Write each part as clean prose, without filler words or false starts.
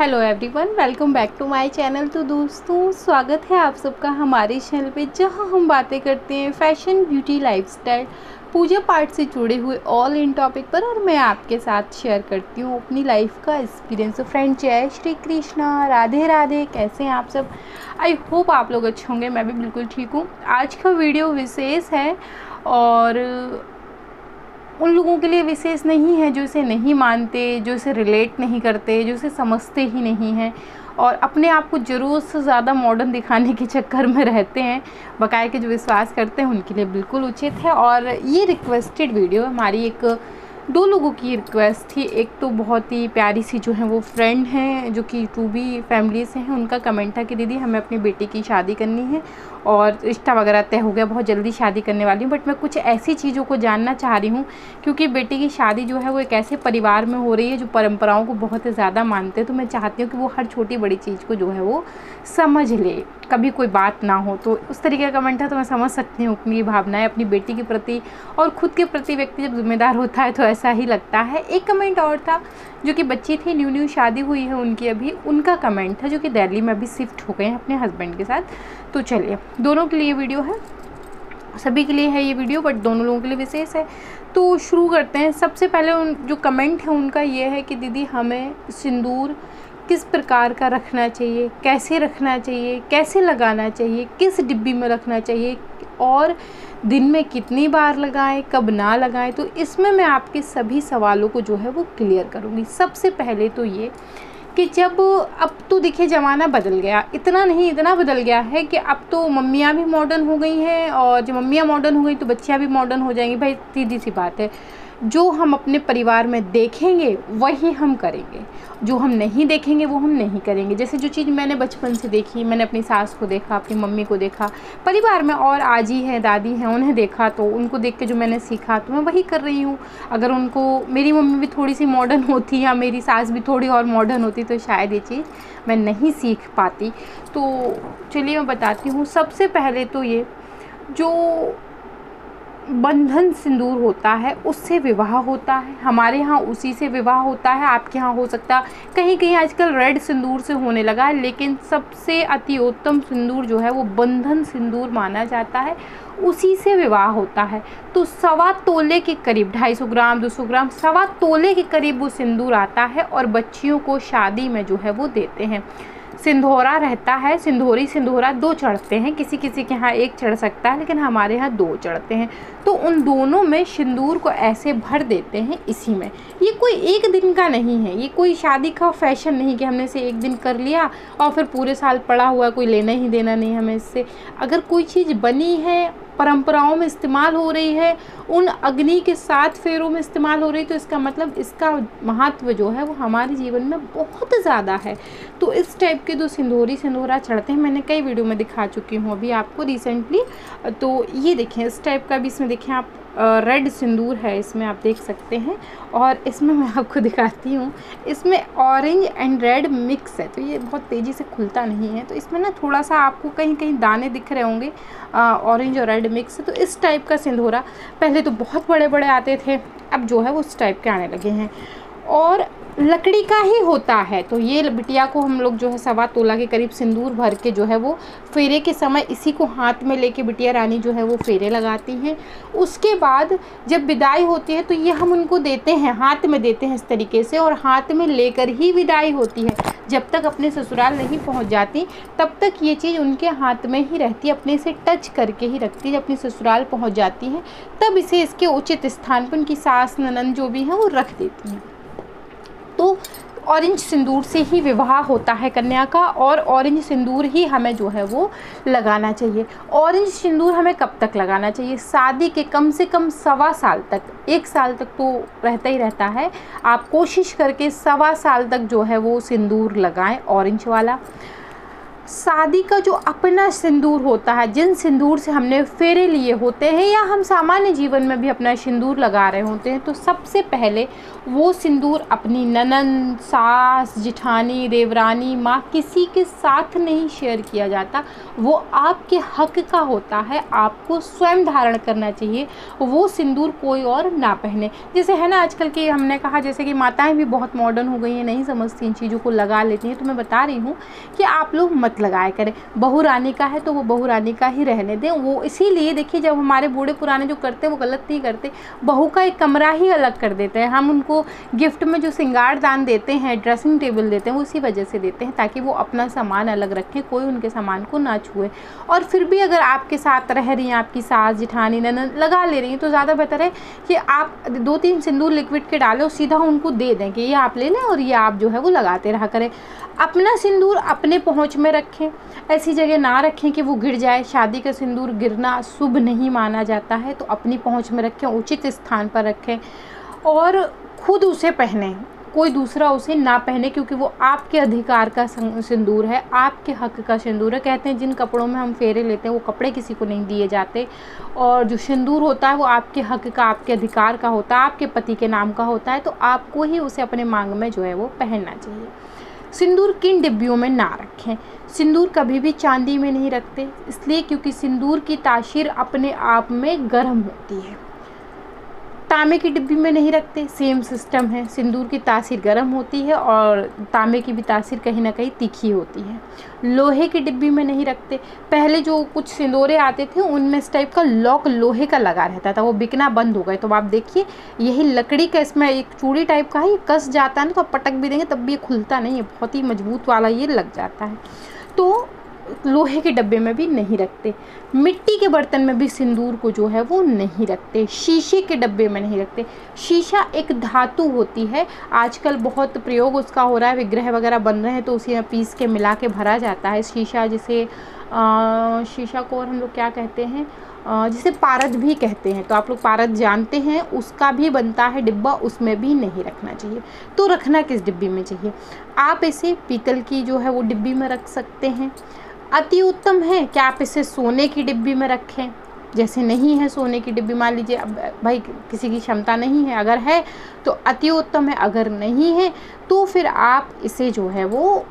Hello everyone, welcome back to my channel. तो दोस्तों, स्वागत है आप सबका हमारे चैनल पे, जहां हम बातें करते हैं फैशन, ब्यूटी, लाइफस्टाइल, पूजा पाठ से जुड़े हुए ऑल इन टॉपिक पर। और मैं आपके साथ शेयर करती हूं अपनी लाइफ का एक्सपीरियंस। तो फ्रेंड, जय श्री कृष्णा, राधे राधे। कैसे हैं आप सब? आई होप आप लोग अच्छे होंगे, मैं भी बिल्कुल ठीक हूँ। आज का वीडियो विशेष है और उन लोगों के लिए विशेष नहीं है जो इसे नहीं मानते, जो इसे रिलेट नहीं करते, जो इसे समझते ही नहीं हैं और अपने आप को ज़रूरत से ज़्यादा मॉडर्न दिखाने के चक्कर में रहते हैं। बकाया के जो विश्वास करते हैं उनके लिए बिल्कुल उचित है। और ये रिक्वेस्टेड वीडियो हमारी दो लोगों की रिक्वेस्ट थी। एक तो बहुत ही प्यारी सी जो है वो फ्रेंड हैं, जो कि यूट्यूबी फैमिली से हैं। उनका कमेंट था कि दीदी, हमें अपनी बेटी की शादी करनी है और रिश्ता वगैरह तय हो गया, बहुत जल्दी शादी करने वाली हूँ, बट मैं कुछ ऐसी चीज़ों को जानना चाह रही हूँ क्योंकि बेटी की शादी जो है वो एक ऐसे परिवार में हो रही है जो परंपराओं को बहुत ज़्यादा मानते हैं। तो मैं चाहती हूँ कि वो हर छोटी बड़ी चीज़ को जो है वो समझ ले, कभी कोई बात ना हो। तो उस तरीके का कमेंट है, तो मैं समझ सकती हूँ अपनी भावनाएं अपनी बेटी के प्रति और ख़ुद के प्रति। व्यक्ति जब जिम्मेदार होता है तो ऐसा ही लगता है। एक कमेंट और था जो कि बच्ची थी, न्यू न्यू शादी हुई है उनकी अभी, उनका कमेंट था, जो कि दिल्ली में अभी शिफ्ट हो गए हैं अपने हस्बैंड के साथ। तो चलिए, दोनों के लिए वीडियो है, सभी के लिए है ये वीडियो, बट दोनों लोगों के लिए विशेष है। तो शुरू करते हैं। सबसे पहले जो कमेंट है उनका ये है कि दीदी, हमें सिंदूर किस प्रकार का रखना चाहिए, कैसे रखना चाहिए, कैसे लगाना चाहिए, किस डिब्बी में रखना चाहिए और दिन में कितनी बार लगाएं, कब ना लगाएं। तो इसमें मैं आपके सभी सवालों को जो है वो क्लियर करूँगी। सबसे पहले तो ये कि जब अब तो देखिए ज़माना बदल गया, इतना नहीं इतना बदल गया है कि अब तो मम्मियाँ भी मॉडर्न हो गई हैं और जब मम्मियाँ मॉडर्न हो गई तो बच्चियाँ भी मॉडर्न हो जाएंगी। भाई सीधी सी बात है, जो हम अपने परिवार में देखेंगे वही हम करेंगे, जो हम नहीं देखेंगे वो हम नहीं करेंगे। जैसे जो चीज़ मैंने बचपन से देखी, मैंने अपनी सास को देखा, अपनी मम्मी को देखा परिवार में, और आजी हैं, दादी हैं, उन्हें देखा, तो उनको देख के जो मैंने सीखा तो मैं वही कर रही हूँ। अगर उनको मेरी मम्मी भी थोड़ी सी मॉडर्न होती या मेरी सास भी थोड़ी और मॉडर्न होती तो शायद ये चीज़ मैं नहीं सीख पाती। तो चलिए मैं बताती हूँ। सबसे पहले तो ये जो बंधन सिंदूर होता है उससे विवाह होता है, हमारे यहाँ उसी से विवाह होता है, आपके यहाँ हो सकता है कहीं कहीं आजकल रेड सिंदूर से होने लगा है, लेकिन सबसे अतिउत्तम सिंदूर जो है वो बंधन सिंदूर माना जाता है, उसी से विवाह होता है। तो 1.25 तोले के करीब, 250 ग्राम, 200 ग्राम, 1.25 तोले के करीब वो सिंदूर आता है और बच्चियों को शादी में जो है वो देते हैं। सिंधोरा रहता है, सिंधोरी सिंधोरा दो चढ़ते हैं, किसी किसी के यहाँ एक चढ़ सकता है लेकिन हमारे यहाँ दो चढ़ते हैं। तो उन दोनों में सिंदूर को ऐसे भर देते हैं इसी में। ये कोई एक दिन का नहीं है, ये कोई शादी का फैशन नहीं कि हमने इसे एक दिन कर लिया और फिर पूरे साल पड़ा हुआ, कोई लेना ही देना नहीं हमें इससे। अगर कोई चीज़ बनी है, परंपराओं में इस्तेमाल हो रही है, उन अग्नि के 7 फेरों में इस्तेमाल हो रही है, तो इसका मतलब इसका महत्व जो है वो हमारे जीवन में बहुत ज़्यादा है। तो इस टाइप के जो सिंदूरी सिंदूरा चढ़ते हैं, मैंने कई वीडियो में दिखा चुकी हूँ अभी आपको रिसेंटली। तो ये देखें, इस टाइप का भी इसमें देखें आप, रेड सिंदूर है इसमें, आप देख सकते हैं। और इसमें मैं आपको दिखाती हूँ, इसमें ऑरेंज एंड रेड मिक्स है, तो ये बहुत तेज़ी से खुलता नहीं है, तो इसमें ना थोड़ा सा आपको कहीं कहीं दाने दिख रहे होंगे, ऑरेंज और रेड मिक्स। तो इस टाइप का सिंदूरा पहले तो बहुत बड़े बड़े आते थे, अब जो है वो उस टाइप के आने लगे हैं और लकड़ी का ही होता है। तो ये बिटिया को हम लोग जो है 1.25 तोला के करीब सिंदूर भर के जो है वो फेरे के समय इसी को हाथ में लेके बिटिया रानी जो है वो फेरे लगाती हैं। उसके बाद जब विदाई होती है तो ये हम उनको देते हैं, हाथ में देते हैं इस तरीके से, और हाथ में लेकर ही विदाई होती है। जब तक अपने ससुराल नहीं पहुंच जाती तब तक ये चीज़ उनके हाथ में ही रहती है, अपने से टच करके ही रखती है। जब अपने ससुराल पहुँच जाती हैं तब इसे इसके उचित स्थान पर उनकी सास, ननंद जो भी हैं वो रख देती हैं। तो ऑरेंज सिंदूर से ही विवाह होता है कन्या का और ऑरेंज सिंदूर ही हमें जो है वो लगाना चाहिए। ऑरेंज सिंदूर हमें कब तक लगाना चाहिए? शादी के कम से कम 1.25 साल तक, 1 साल तक तो रहता ही रहता है। आप कोशिश करके 1.25 साल तक जो है वो सिंदूर लगाएं ऑरेंज वाला। शादी का जो अपना सिंदूर होता है, जिन सिंदूर से हमने फेरे लिए होते हैं या हम सामान्य जीवन में भी अपना सिंदूर लगा रहे होते हैं, तो सबसे पहले वो सिंदूर अपनी ननंद, सास, जिठानी, देवरानी, माँ किसी के साथ नहीं शेयर किया जाता। वो आपके हक का होता है, आपको स्वयं धारण करना चाहिए। वो सिंदूर कोई और ना पहने। जैसे है ना आजकल के हमने कहा जैसे कि माताएं भी बहुत मॉडर्न हो गई हैं, नहीं समझती इन चीज़ों को, लगा लेती हैं। तो मैं बता रही हूँ कि आप लोग मत लगाया करें। बहू रानी का है तो वो बहू रानी का ही रहने दें। वो इसीलिए देखिए जब हमारे बूढ़े पुराने जो करते हैं वो गलत नहीं करते, बहू का एक कमरा ही अलग कर देते हैं। हम उनको गिफ्ट में जो श्रृंगार दान देते हैं, ड्रेसिंग टेबल देते हैं, वो इसी वजह से देते हैं ताकि वो अपना सामान अलग रखें, कोई उनके सामान को ना छुए। और फिर भी अगर आपके साथ रह रही हैं, आपकी सास, जिठानी, ननद लगा ले रही हैं, तो ज़्यादा बेहतर है कि आप 2-3 सिंदूर लिक्विड के डालें और सीधा उनको दे दें कि ये आप ले लें और ये आप जो है वो लगाते रहा करें। अपना सिंदूर अपने पहुंच में रखें, ऐसी जगह ना रखें कि वो गिर जाए। शादी का सिंदूर गिरना शुभ नहीं माना जाता है, तो अपनी पहुंच में रखें, उचित स्थान पर रखें और खुद उसे पहनें, कोई दूसरा उसे ना पहने, क्योंकि वो आपके अधिकार का सिंदूर है, आपके हक का सिंदूर है। कहते हैं जिन कपड़ों में हम फेरे लेते हैं वो कपड़े किसी को नहीं दिए जाते, और जो सिंदूर होता है वो आपके हक का, आपके अधिकार का होता है, आपके पति के नाम का होता है, तो आपको ही उसे अपने मांग में जो है वो पहनना चाहिए। सिंदूर किन डिब्बियों में ना रखें। सिंदूर कभी भी चांदी में नहीं रखते, इसलिए क्योंकि सिंदूर की तासीर अपने आप में गर्म होती है। तांबे की डिब्बी में नहीं रखते, सेम सिस्टम है। सिंदूर की तासीर गर्म होती है और तांबे की भी तासीर कहीं ना कहीं तीखी होती है। लोहे की डिब्बी में नहीं रखते। पहले जो कुछ सिंदूरे आते थे उनमें इस टाइप का लॉक लोहे का लगा रहता था, वो बिकना बंद हो गए। तो आप देखिए यही लकड़ी का इसमें एक चूड़ी टाइप का है, ये कस जाता है ना, तो आप पटक भी देंगे तब भी ये खुलता नहीं है, बहुत ही मजबूत वाला ये लग जाता है। तो लोहे के डब्बे में भी नहीं रखते। मिट्टी के बर्तन में भी सिंदूर को जो है वो नहीं रखते। शीशे के डब्बे में नहीं रखते। शीशा एक धातु होती है, आजकल बहुत प्रयोग उसका हो रहा है, विग्रह वगैरह बन रहे हैं तो उसी में पीस के मिला के भरा जाता है शीशा, जिसे शीशा को और हम लोग क्या कहते हैं, जिसे पारद भी कहते हैं, तो आप लोग पारद जानते हैं, उसका भी बनता है डिब्बा, उसमें भी नहीं रखना चाहिए। तो रखना किस डिब्बी में चाहिए? आप इसे पीतल की जो है वो डिब्बी में रख सकते हैं, अति उत्तम है। क्या आप इसे सोने की डिब्बी में रखें? जैसे नहीं है सोने की डिब्बी, मान लीजिए अब भाई किसी की क्षमता नहीं है, अगर है तो अति उत्तम है, अगर नहीं है तो फिर आप इसे जो है वो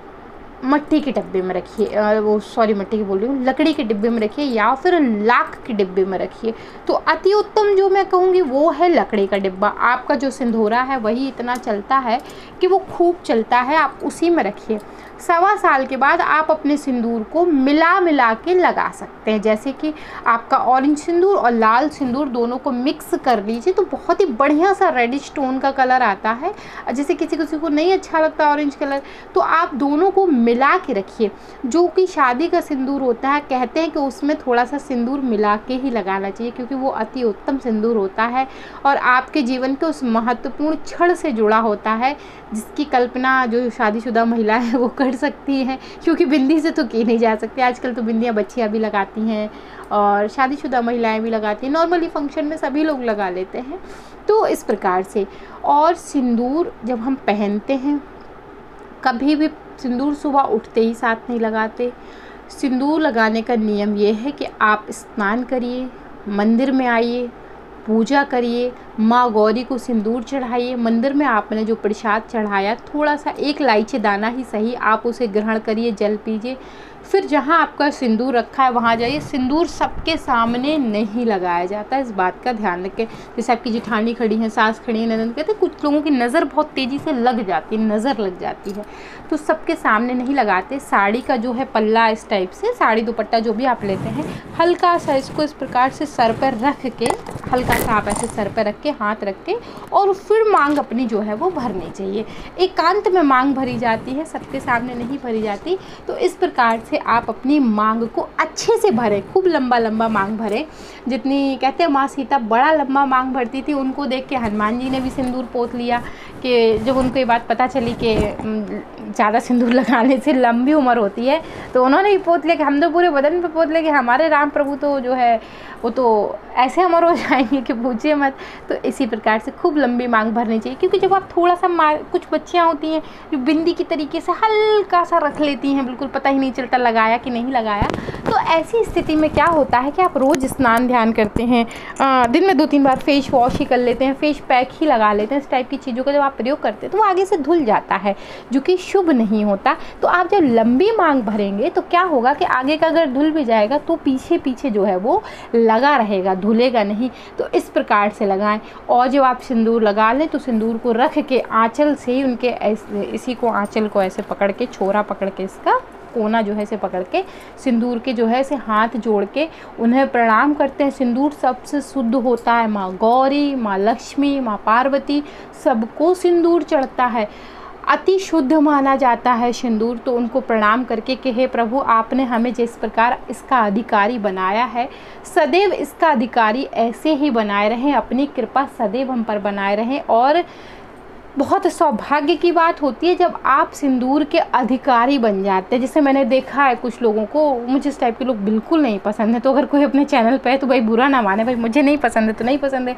मिट्टी के डिब्बे में रखिए, वो सॉरी मिट्टी की बोल रही हूँ, लकड़ी के डिब्बे में रखिए या फिर लाख के डिब्बे में रखिए। तो अति उत्तम जो मैं कहूँगी वो है लकड़ी का डिब्बा। आपका जो सिंदूरा है वही इतना चलता है कि वो खूब चलता है, आप उसी में रखिए। 1.25 साल के बाद आप अपने सिंदूर को मिला के लगा सकते हैं, जैसे कि आपका ऑरेंज सिंदूर और लाल सिंदूर दोनों को मिक्स कर लीजिए तो बहुत ही बढ़िया सा रेडिश टोन का कलर आता है। जैसे किसी किसी को नहीं अच्छा लगता ऑरेंज कलर, तो आप दोनों को मिला के रखिए। जो कि शादी का सिंदूर होता है, कहते हैं कि उसमें थोड़ा सा सिंदूर मिला के ही लगाना चाहिए, क्योंकि वो अति उत्तम सिंदूर होता है और आपके जीवन के उस महत्वपूर्ण क्षण से जुड़ा होता है जिसकी कल्पना जो शादीशुदा महिला है वो कर सकती है, क्योंकि बिंदी से तो की नहीं जा सकती। आजकल तो बिंदियाँ बच्चियाँ भी लगाती हैं और शादीशुदा महिलाएं भी लगाती हैं, नॉर्मली फंक्शन में सभी लोग लगा लेते हैं। तो इस प्रकार से, और सिंदूर जब हम पहनते हैं, कभी भी सिंदूर सुबह उठते ही साथ नहीं लगाते। सिंदूर लगाने का नियम यह है कि आप स्नान करिए, मंदिर में आइए, पूजा करिए, माँ गौरी को सिंदूर चढ़ाइए। मंदिर में आपने जो प्रसाद चढ़ाया, थोड़ा सा एक लाइची दाना ही सही, आप उसे ग्रहण करिए, जल पीजिए। फिर जहाँ आपका सिंदूर रखा है वहाँ जाइए। सिंदूर सबके सामने नहीं लगाया जाता, इस बात का ध्यान रखें। जैसे आपकी जिठानी खड़ी हैं, सास खड़ी हैं, ननंद, कहते कुछ लोगों की नज़र बहुत तेज़ी से लग जाती है, नज़र लग जाती है, तो सबके सामने नहीं लगाते। साड़ी का जो है पल्ला इस टाइप से, साड़ी दुपट्टा जो भी आप लेते हैं, हल्का सा इसको इस प्रकार से सर पर रख के, हल्का सा आप ऐसे सर पर रख के, हाथ रख के, और फिर मांग अपनी जो है वो भरनी चाहिए। एकांत में मांग भरी जाती है, सबके सामने नहीं भरी जाती। तो इस प्रकार से आप अपनी मांग को अच्छे से भरें, खूब लंबा लंबा मांग भरें, जितनी कहते हैं माँ सीता बड़ा लंबा मांग भरती थी, उनको देख के हनुमान जी ने भी सिंदूर पोत लिया। कि जब उनको ये बात पता चली कि ज़्यादा सिंदूर लगाने से लंबी उम्र होती है। तो उन्होंने ही पोत लिया कि हम तो पूरे बदन पे पोत लिया कि हमारे राम प्रभु तो जो है वो तो ऐसे अमर हो जाएंगे कि पूछिए मत। तो इसी प्रकार से खूब लंबी मांग भरनी चाहिए, क्योंकि जब आप थोड़ा सा कुछ बच्चियाँ होती हैं जो बिंदी की तरीके से हल्का सा रख लेती हैं, बिल्कुल पता ही नहीं चलता लगाया कि नहीं लगाया, तो ऐसी स्थिति में क्या होता है कि आप रोज़ स्नान ध्यान करते हैं, दिन में 2-3 बार फेस वॉश ही कर लेते हैं, फेस पैक ही लगा लेते हैं। इस टाइप की चीज़ों का जब आप प्रयोग करते हैं तो वो आगे से धुल जाता है, जो कि शुभ नहीं होता। तो आप जब लंबी मांग भरेंगे तो क्या होगा कि आगे का अगर धुल भी जाएगा तो पीछे पीछे जो है वो लगा रहेगा, धुलेगा नहीं। तो इस प्रकार से लगाएं। और जब आप सिंदूर लगा लें तो सिंदूर को रख के आँचल से ही उनके इसी को आँचल को ऐसे पकड़ के, छोरा पकड़ के, इसका कोना जो है इसे पकड़ के सिंदूर के जो है इसे हाथ जोड़ के उन्हें प्रणाम करते हैं। सिंदूर सबसे शुद्ध होता है, माँ गौरी, माँ लक्ष्मी, माँ पार्वती सबको सिंदूर चढ़ता है, अति शुद्ध माना जाता है सिंदूर। तो उनको प्रणाम करके कि हे प्रभु, आपने हमें जिस प्रकार इसका अधिकारी बनाया है सदैव इसका अधिकारी ऐसे ही बनाए रहें, अपनी कृपा सदैव हम पर बनाए रहें। और बहुत सौभाग्य की बात होती है जब आप सिंदूर के अधिकारी बन जाते हैं। जैसे मैंने देखा है कुछ लोगों को, मुझे इस टाइप के लोग बिल्कुल नहीं पसंद है, तो अगर कोई अपने चैनल पे है तो भाई बुरा ना माने, भाई मुझे नहीं पसंद है तो नहीं पसंद है।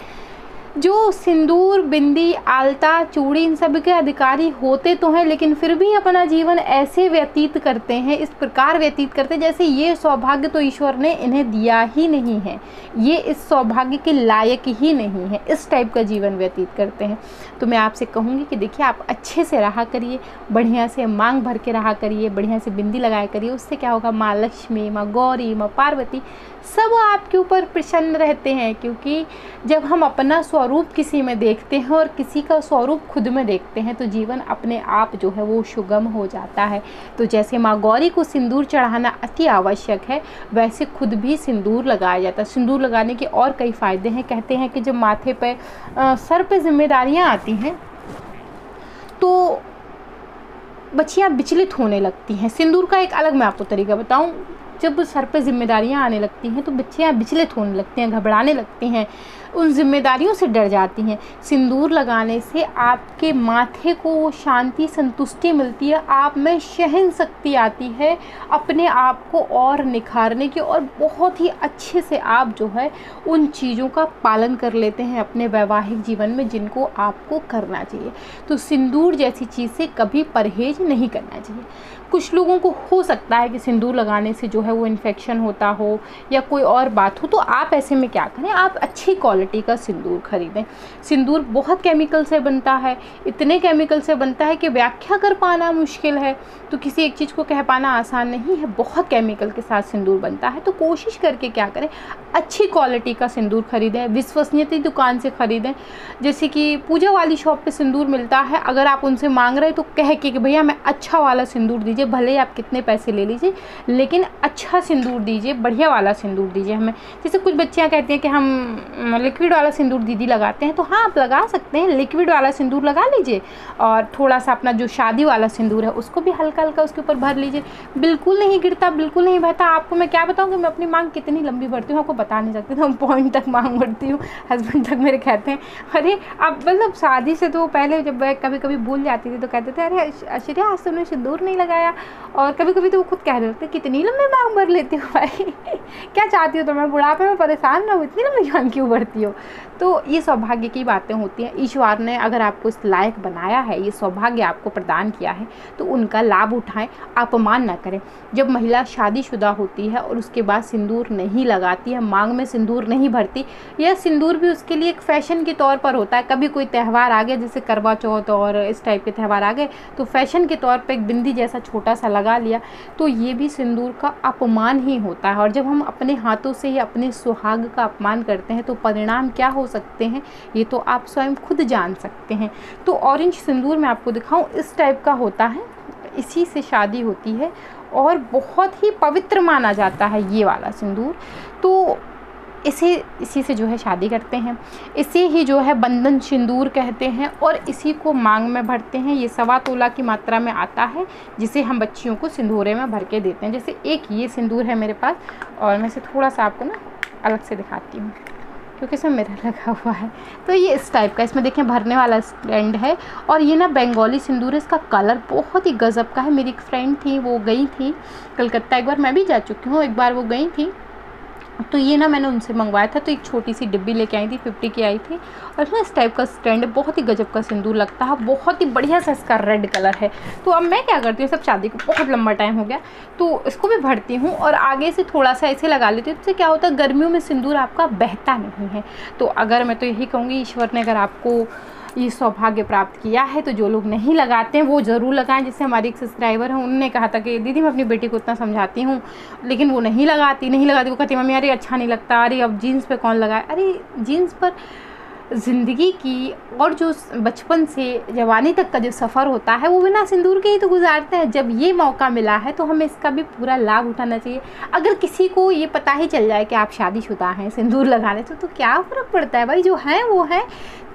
जो सिंदूर, बिंदी, आलता, चूड़ी इन सब के अधिकारी होते तो हैं, लेकिन फिर भी अपना जीवन ऐसे व्यतीत करते हैं, इस प्रकार व्यतीत करते हैं जैसे ये सौभाग्य तो ईश्वर ने इन्हें दिया ही नहीं है, ये इस सौभाग्य के लायक ही नहीं है, इस टाइप का जीवन व्यतीत करते हैं। तो मैं आपसे कहूँगी कि देखिए, आप अच्छे से रहा करिए, बढ़िया से मांग भर के रहा करिए, बढ़िया से बिंदी लगाया करिए। उससे क्या होगा, माँ लक्ष्मी, माँ गौरी, माँ पार्वती सब आपके ऊपर प्रसन्न रहते हैं। क्योंकि जब हम अपना स्वरूप किसी में देखते हैं और किसी का स्वरूप खुद में देखते हैं तो जीवन अपने आप जो है वो सुगम हो जाता है। तो जैसे माँ गौरी को सिंदूर चढ़ाना अति आवश्यक है, वैसे खुद भी सिंदूर लगाया जाता है। सिंदूर लगाने के और कई फ़ायदे हैं। कहते हैं कि जब माथे पर सर पे जिम्मेदारियाँ आती हैं तो बच्चियाँ विचलित होने लगती हैं। सिंदूर का एक अलग मैं आपको तरीका बताऊँ, जब सर पे जिम्मेदारियाँ आने लगती हैं तो बच्चियाँ विचलित होने लगती हैं, घबराने लगती हैं, उन जिम्मेदारियों से डर जाती हैं। सिंदूर लगाने से आपके माथे को वो शांति, संतुष्टि मिलती है, आप में सहन शक्ति आती है अपने आप को और निखारने की, और बहुत ही अच्छे से आप जो है उन चीज़ों का पालन कर लेते हैं अपने वैवाहिक जीवन में जिनको आपको करना चाहिए। तो सिंदूर जैसी चीज़ से कभी परहेज नहीं करना चाहिए। कुछ लोगों को हो सकता है कि सिंदूर लगाने से जो है वो इन्फेक्शन होता हो या कोई और बात हो, तो आप ऐसे में क्या करें, आप अच्छी क्वालिटी का सिंदूर खरीदें। सिंदूर बहुत केमिकल से बनता है, इतने केमिकल से बनता है कि व्याख्या कर पाना मुश्किल है, तो किसी एक चीज़ को कह पाना आसान नहीं है। बहुत केमिकल के साथ सिंदूर बनता है, तो कोशिश करके क्या करें, अच्छी क्वालिटी का सिंदूर खरीदें, विश्वसनीय दुकान से ख़रीदें। जैसे कि पूजा वाली शॉप पर सिंदूर मिलता है, अगर आप उनसे मांग रहे तो कह के कि भैया मैं अच्छा वाला सिंदूर दीजिए, भले ही आप कितने पैसे ले लीजिए लेकिन अच्छा सिंदूर दीजिए, बढ़िया वाला सिंदूर दीजिए हमें। जैसे कुछ बच्चियाँ कहती हैं कि हम लिक्विड वाला सिंदूर दीदी लगाते हैं, तो हाँ आप लगा सकते हैं, लिक्विड वाला सिंदूर लगा लीजिए और थोड़ा सा अपना जो शादी वाला सिंदूर है उसको भी हल्का हल्का उसके ऊपर भर लीजिए। बिल्कुल नहीं गिरता, बिल्कुल नहीं बहता। आपको मैं क्या बताऊँ कि मैं अपनी मांग कितनी लंबी भरती हूँ, आपको बता नहीं सकती। तो हम पॉइंट तक मांग भरती हूँ, हस्बैंड तक मेरे कहते हैं अरे आप मतलब शादी से तो पहले जब कभी कभी भूल जाती थी तो कहते थे अरे आश्चर्या आज तुमने सिंदूर नहीं लगाया, और कभी कभी तो वो खुद कह देते कितनी लंबी मांग भर लेती हूँ भाई क्या चाहती हो तो मैं बुढ़ापे में परेशान ना हो, इतनी लंबी मांग क्यों भरती हो। तो ये सौभाग्य की बातें होती हैं। ईश्वर ने अगर आपको इस लायक बनाया है, ये सौभाग्य आपको प्रदान किया है, तो उनका लाभ उठाएं, अपमान ना करें। जब महिला शादीशुदा होती है और उसके बाद सिंदूर नहीं लगाती है, मांग में सिंदूर नहीं भरती, यह सिंदूर भी उसके लिए एक फैशन के तौर पर होता है। कभी कोई त्यौहार आ गया जैसे करवा चौथ और इस टाइप के त्यौहार आ गए तो फैशन के तौर पर एक बिंदी जैसा छोटा सा लगा लिया, तो ये भी सिंदूर का अपमान ही होता है। और जब हम अपने हाथों से ही अपने सुहाग का अपमान करते हैं तो परिणाम क्या हो सकते हैं ये तो आप स्वयं खुद जान सकते हैं। तो ऑरेंज सिंदूर मैं आपको दिखाऊं, इस टाइप का होता है, इसी से शादी होती है और बहुत ही पवित्र माना जाता है ये वाला सिंदूर। तो इसी से जो है शादी करते हैं, इसे ही जो है बंधन सिंदूर कहते हैं और इसी को मांग में भरते हैं। ये 1.25 तोला की मात्रा में आता है जिसे हम बच्चियों को सिंदूरे में भर के देते हैं। जैसे एक ये सिंदूर है मेरे पास और मैं इसे थोड़ा सा आपको ना अलग से दिखाती हूँ। क्योंकि इसमें मिरर लगा हुआ है। तो ये इस टाइप का, इसमें देखें भरने वाला स्टैंड है। और ये ना बंगाली सिंदूर है, इसका कलर बहुत ही गजब का है। मेरी एक फ्रेंड थी, वो गई थी कलकत्ता, एक बार मैं भी जा चुकी हूँ, एक बार वो गई थी, तो ये ना मैंने उनसे मंगवाया था। तो एक छोटी सी डिब्बी लेके आई थी, 50 की आई थी, और इसमें इस टाइप का स्टैंड, बहुत ही गजब का सिंदूर लगता है, बहुत ही बढ़िया सा इसका रेड कलर है। तो अब मैं क्या करती हूँ, सब शादी को बहुत लंबा टाइम हो गया, तो इसको भी भरती हूँ और आगे से थोड़ा सा ऐसे लगा लेती हूँ। उससे क्या होता है, गर्मियों में सिंदूर आपका बहता नहीं है। तो अगर मैं तो यही कहूँगी, ईश्वर ने अगर आपको ये सौभाग्य प्राप्त किया है तो जो लोग नहीं लगाते हैं वो ज़रूर लगाएं। जैसे हमारी एक सब्सक्राइबर हैं, उनने कहा था कि दीदी मैं अपनी बेटी को उतना समझाती हूँ लेकिन वो नहीं लगाती। वो कहती मम्मी अरे अच्छा नहीं लगता, अरे अब जीन्स पे कौन लगाए। अरे जीन्स पर ज़िंदगी की और जो बचपन से जवानी तक का जो सफ़र होता है वो बिना सिंदूर के ही तो गुजारते हैं। जब ये मौका मिला है तो हमें इसका भी पूरा लाभ उठाना चाहिए। अगर किसी को ये पता ही चल जाए कि आप शादीशुदा हैं, सिंदूर लगा लेते तो क्या फ़र्क पड़ता है भाई, जो हैं वो हैं।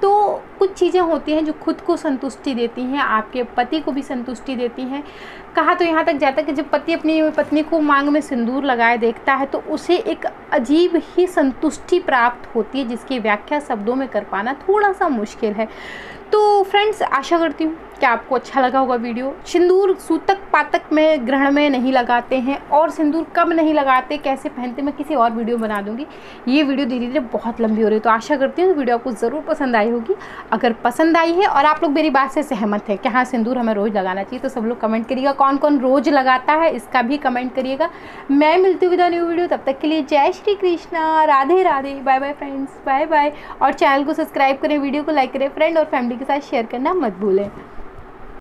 तो कुछ चीज़ें होती हैं जो खुद को संतुष्टि देती हैं, आपके पति को भी संतुष्टि देती हैं। कहा तो यहाँ तक जाता है कि जब पति अपनी पत्नी को मांग में सिंदूर लगाए देखता है तो उसे एक अजीब ही संतुष्टि प्राप्त होती है, जिसकी व्याख्या शब्दों में कर पाना थोड़ा सा मुश्किल है। तो फ्रेंड्स आशा करती हूँ कि आपको अच्छा लगा होगा वीडियो। सिंदूर सूतक पातक में, ग्रहण में नहीं लगाते हैं, और सिंदूर कब नहीं लगाते, कैसे पहनते, मैं किसी और वीडियो बना दूँगी। ये वीडियो धीरे धीरे बहुत लंबी हो रही है, तो आशा करती हूँ वीडियो आपको ज़रूर पसंद आई होगी। अगर पसंद आई है और आप लोग मेरी बात से सहमत हैं कि हाँ सिंदूर हमें रोज़ लगाना चाहिए, तो सब लोग कमेंट करिएगा, कौन कौन रोज़ लगाता है इसका भी कमेंट करिएगा। मैं मिलती हूँ विद अ न्यू वीडियो, तब तक के लिए जय Shri Krishna, Radhe Radhe, bye bye friends, bye bye. और चैनल को सब्सक्राइब करें, वीडियो को लाइक करें, फ्रेंड और फैमिली के साथ शेयर करना मत भूलें।